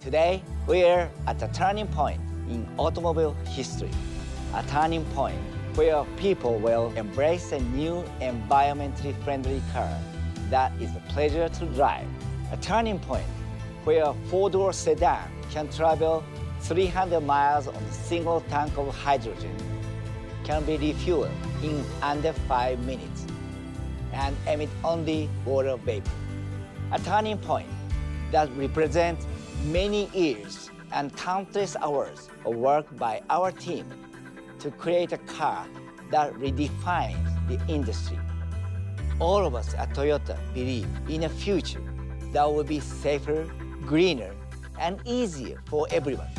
Today, we're at a turning point in automobile history, a turning point where people will embrace a new environmentally friendly car that is a pleasure to drive, a turning point where a four-door sedan can travel 300 miles on a single tank of hydrogen, can be refueled in under 5 minutes, and emit only water vapor. A turning point that represents many years and countless hours of work by our team to create a car that redefines the industry. All of us at Toyota believe in a future that will be safer, greener, and easier for everyone.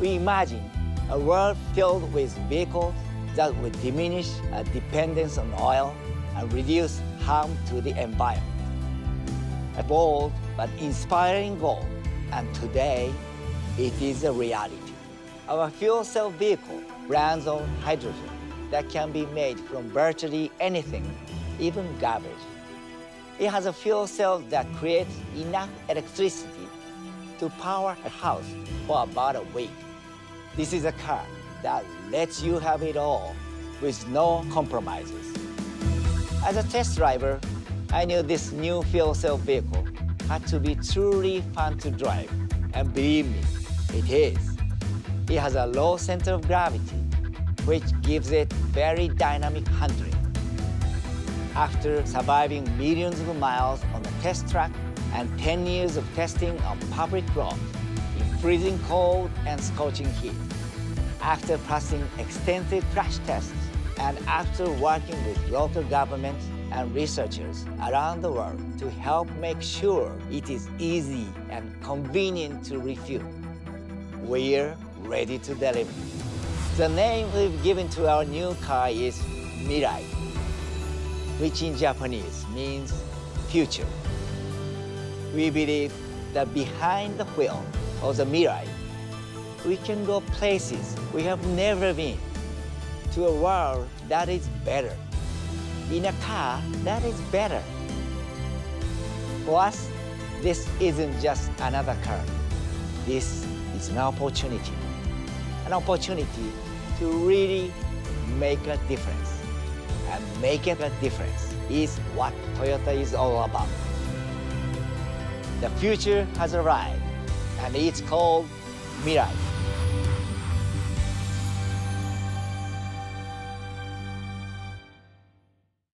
We imagine a world filled with vehicles that will diminish our dependence on oil and reduce harm to the environment. A bold but inspiring goal, and today it is a reality. Our fuel cell vehicle runs on hydrogen that can be made from virtually anything, even garbage. It has a fuel cell that creates enough electricity to power a house for about a week. This is a car that lets you have it all with no compromises. As a test driver, I knew this new fuel cell vehicle had to be truly fun to drive, and believe me, it is. It has a low center of gravity, which gives it very dynamic handling. After surviving millions of miles on the test track and 10 years of testing on public roads in freezing cold and scorching heat, after passing extensive crash tests, and after working with local governments and researchers around the world to help make sure it is easy and convenient to refuel, we're ready to deliver. The name we've given to our new car is Mirai, which in Japanese means future. We believe that behind the wheel of the Mirai, we can go places we have never been, to a world that is better, in a car that is better. For us, this isn't just another car. This is an opportunity to really make a difference. And making a difference is what Toyota is all about. The future has arrived, and it's called Mirai.